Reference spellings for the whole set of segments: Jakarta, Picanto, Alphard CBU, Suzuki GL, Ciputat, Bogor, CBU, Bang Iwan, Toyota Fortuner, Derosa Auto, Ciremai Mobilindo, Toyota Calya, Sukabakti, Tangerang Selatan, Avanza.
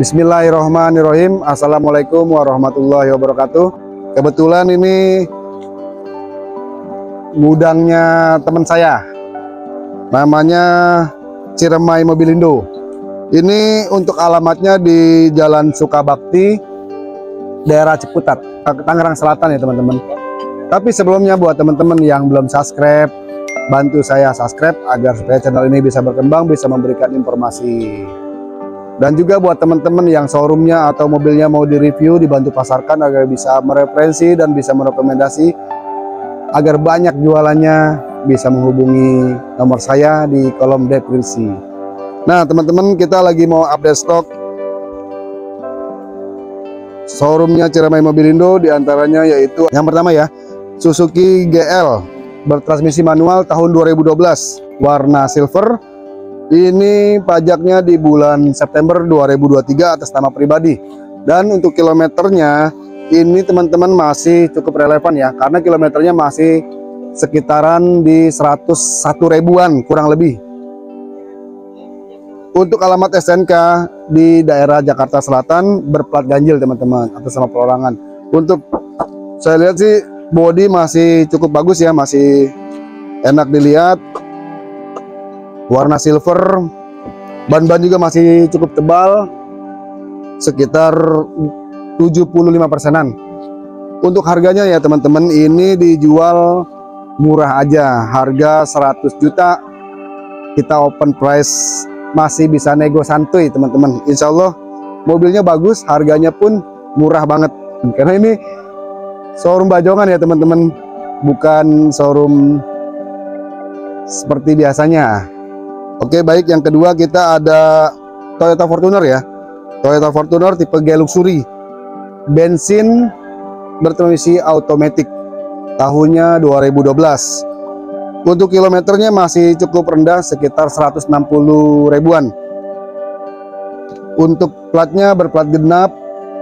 Bismillahirrahmanirrahim. Assalamualaikum warahmatullahi wabarakatuh. Kebetulan ini gudangnya teman saya, namanya Ciremai Mobilindo. Ini untuk alamatnya di Jalan Sukabakti, daerah Ciputat, Tangerang Selatan ya teman-teman. Tapi sebelumnya buat teman-teman yang belum subscribe, bantu saya subscribe agar supaya channel ini bisa berkembang, bisa memberikan informasi. Dan juga buat teman-teman yang showroomnya atau mobilnya mau direview, dibantu pasarkan agar bisa mereferensi dan bisa merekomendasi agar banyak jualannya. Bisa menghubungi nomor saya di kolom deskripsi. Nah teman-teman, kita lagi mau update stok showroomnya Ciremai Mobilindo, diantaranya yaitu yang pertama ya, Suzuki GL bertransmisi manual tahun 2012 warna silver. Ini pajaknya di bulan September 2023 atas nama pribadi. Dan untuk kilometernya ini teman-teman masih cukup relevan ya, karena kilometernya masih sekitaran di 101 ribuan kurang lebih. Untuk alamat SNK di daerah Jakarta Selatan, berplat ganjil teman-teman, atas nama perorangan. Untuk saya lihat sih bodi masih cukup bagus ya, masih enak dilihat, warna silver. Ban-ban juga masih cukup tebal, sekitar 75%-an. Untuk harganya ya teman-teman, ini dijual murah aja, harga 100 juta. Kita open price, masih bisa nego santuy teman-teman. Insya Allah mobilnya bagus, harganya pun murah banget, karena ini showroom bajongan ya teman-teman, bukan showroom seperti biasanya. Oke baik, yang kedua kita ada Toyota Fortuner ya, Toyota Fortuner tipe G Luxury, bensin bertransmisi automatic, tahunnya 2012. Untuk kilometernya masih cukup rendah, sekitar 160 ribuan. Untuk platnya berplat genap,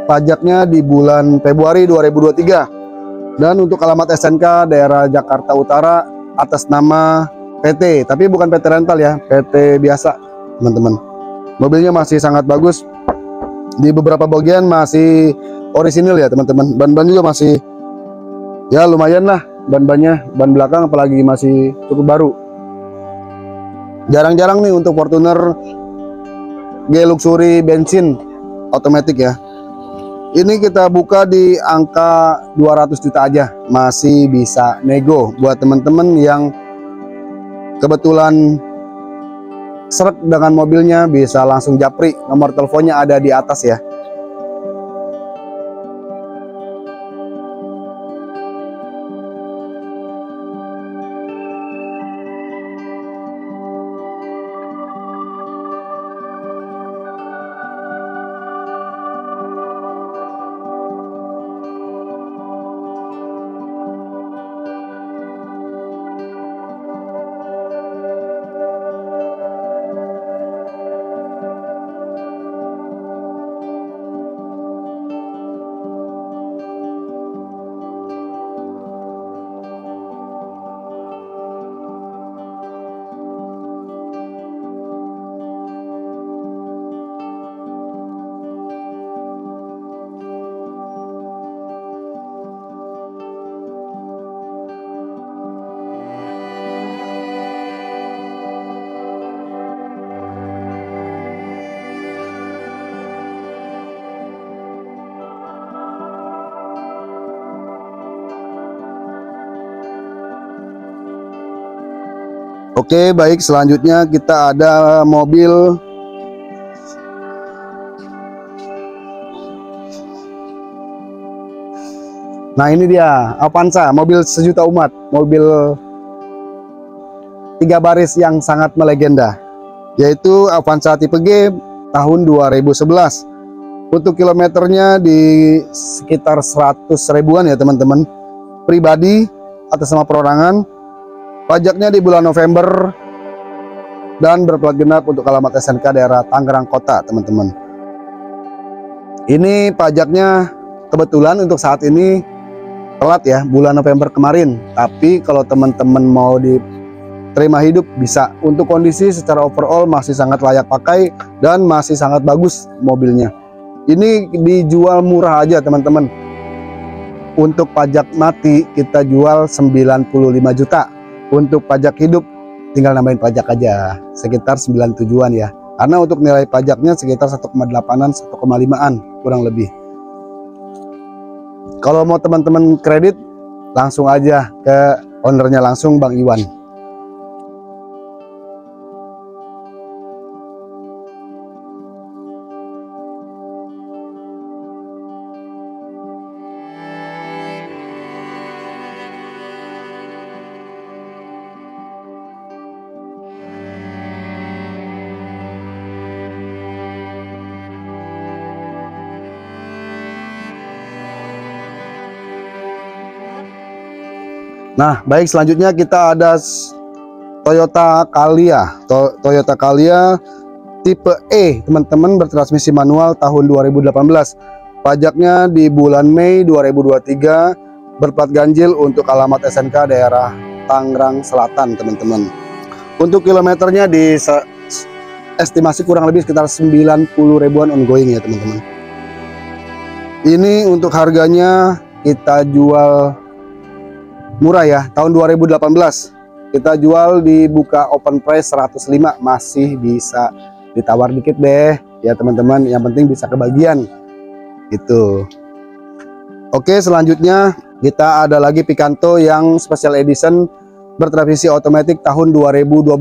pajaknya di bulan Februari 2023. Dan untuk alamat SNK daerah Jakarta Utara atas nama PT, tapi bukan PT rental ya, PT biasa teman-teman. Mobilnya masih sangat bagus, di beberapa bagian masih orisinil ya teman-teman. Ban-ban juga masih ya lumayan lah ban-bannya, ban belakang apalagi masih cukup baru. Jarang-jarang nih untuk Fortuner G Luxury bensin otomatis ya. Ini kita buka di angka 200 juta aja, masih bisa nego buat teman-teman yang kebetulan seret dengan mobilnya, bisa langsung japri. Nomor teleponnya ada di atas ya. Oke baik, selanjutnya kita ada mobil nah ini dia Avanza, mobil sejuta umat, mobil 3 baris yang sangat melegenda, yaitu Avanza tipe G tahun 2011. Untuk kilometernya di sekitar 100 ribuan ya teman-teman, pribadi atas nama perorangan. Pajaknya di bulan November dan berplat genap untuk alamat SNK daerah Tangerang Kota, teman-teman. Ini pajaknya kebetulan untuk saat ini telat ya, bulan November kemarin. Tapi kalau teman-teman mau diterima hidup bisa. Untuk kondisi secara overall masih sangat layak pakai dan masih sangat bagus mobilnya. Ini dijual murah aja teman-teman. Untuk pajak mati kita jual 95 juta. Untuk pajak hidup tinggal nambahin pajak aja, sekitar 97-an ya. Karena untuk nilai pajaknya sekitar 1,8-an, 1,5-an kurang lebih. Kalau mau teman-teman kredit, langsung aja ke ownernya langsung, Bang Iwan. Nah, baik, selanjutnya kita ada Toyota Calya. Toyota Calya tipe E, teman-teman, bertransmisi manual tahun 2018. Pajaknya di bulan Mei 2023, berplat ganjil untuk alamat SNK daerah Tangerang Selatan, teman-teman. Untuk kilometernya di estimasi kurang lebih sekitar 90 ribuan ongoing ya, teman-teman. Ini untuk harganya kita jual murah ya, tahun 2018 kita jual dibuka open price 105, masih bisa ditawar dikit deh ya teman-teman, yang penting bisa kebagian gitu. Oke, selanjutnya kita ada lagi Picanto yang special edition bertransmisi otomatis tahun 2012.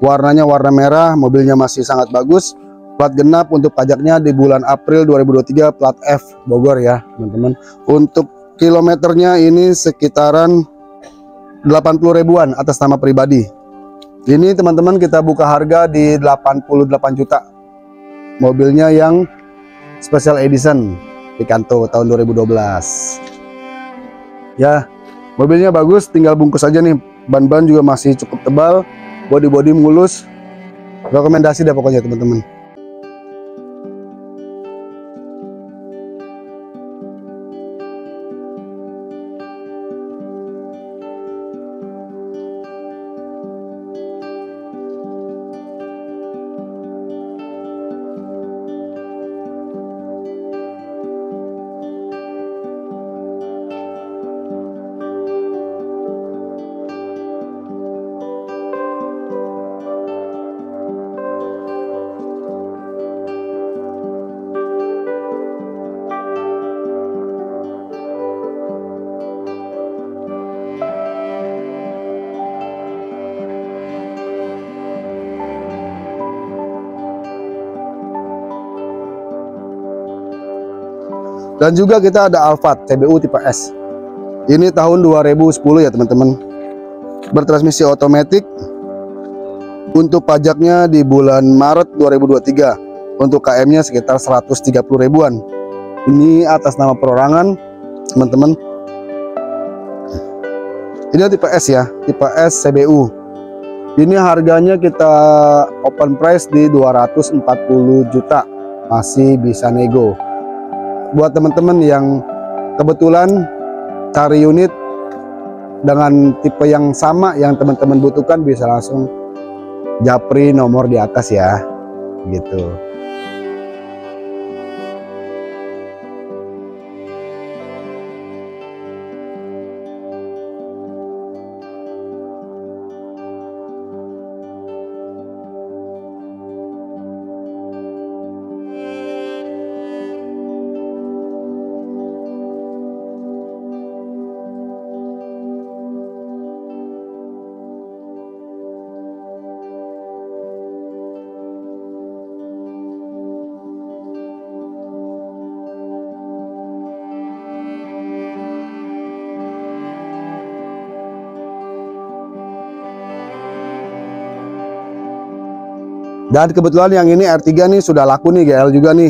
Warnanya warna merah, mobilnya masih sangat bagus. Plat genap, untuk pajaknya di bulan April 2023, plat F Bogor ya teman-teman. Untuk kilometernya ini sekitaran 80 ribuan atas nama pribadi. Ini teman-teman kita buka harga di 88 juta. Mobilnya yang special edition Picanto tahun 2012. Ya, mobilnya bagus, tinggal bungkus aja nih. Ban-ban juga masih cukup tebal, bodi-bodi mulus. Rekomendasi deh pokoknya teman-teman. Dan juga kita ada Alphard CBU tipe S. Ini tahun 2010 ya teman-teman. Bertransmisi otomatis. Untuk pajaknya di bulan Maret 2023. Untuk KM-nya sekitar 130 ribuan. Ini atas nama perorangan, teman-teman. Ini tipe S ya, tipe S CBU. Ini harganya kita open price di 240 juta. Masih bisa nego. Buat teman-teman yang kebetulan cari unit dengan tipe yang sama yang teman-teman butuhkan, bisa langsung japri nomor di atas ya gitu. Dan kebetulan yang ini R3 nih sudah laku nih, GL juga nih,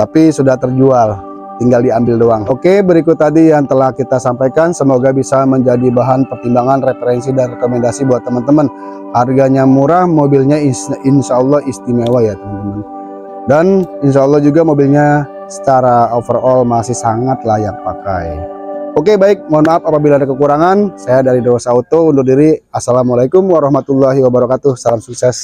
tapi sudah terjual, tinggal diambil doang. Oke, berikut tadi yang telah kita sampaikan, semoga bisa menjadi bahan pertimbangan, referensi dan rekomendasi buat teman-teman. Harganya murah, mobilnya insya Allah istimewa ya teman-teman. Dan insya Allah juga mobilnya secara overall masih sangat layak pakai. Oke, baik, mohon maaf apabila ada kekurangan. Saya dari Derosa Auto undur diri. Assalamualaikum warahmatullahi wabarakatuh. Salam sukses.